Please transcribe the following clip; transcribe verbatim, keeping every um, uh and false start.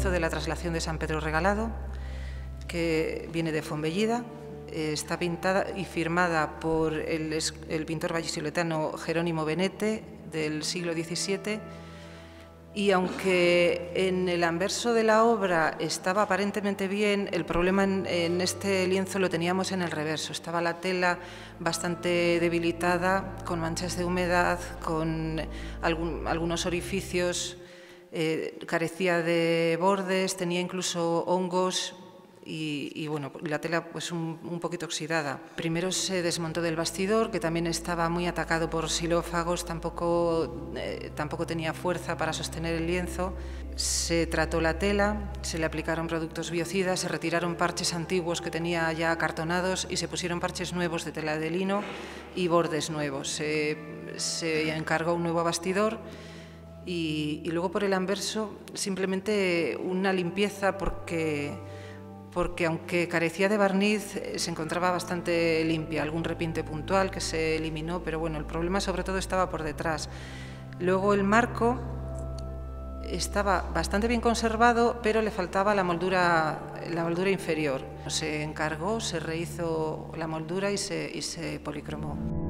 comienzo de la traslación de San Pedro Regalado, que viene de Fombellida. Está pintada y firmada por el, el pintor vallisoletano Jerónimo Benete, del siglo diecisiete, y aunque en el anverso de la obra estaba aparentemente bien, el problema en, en este lienzo lo teníamos en el reverso. Estaba la tela bastante debilitada, con manchas de humedad, con algún, algunos orificios, eh, carecía de bordes, tenía incluso hongos. Y, y bueno, la tela pues un, un poquito oxidada. Primero se desmontó del bastidor, que también estaba muy atacado por xilófagos, tampoco, eh, tampoco tenía fuerza para sostener el lienzo. Se trató la tela, se le aplicaron productos biocidas, se retiraron parches antiguos que tenía ya acartonados y se pusieron parches nuevos de tela de lino y bordes nuevos. Se, se encargó un nuevo bastidor. Y, y luego por el anverso simplemente una limpieza, porque porque aunque carecía de barniz, se encontraba bastante limpia, algún repinte puntual que se eliminó, pero bueno, el problema sobre todo estaba por detrás. Luego el marco estaba bastante bien conservado, pero le faltaba la moldura, la moldura inferior. Se encargó, se rehizo la moldura y se, y se policromó.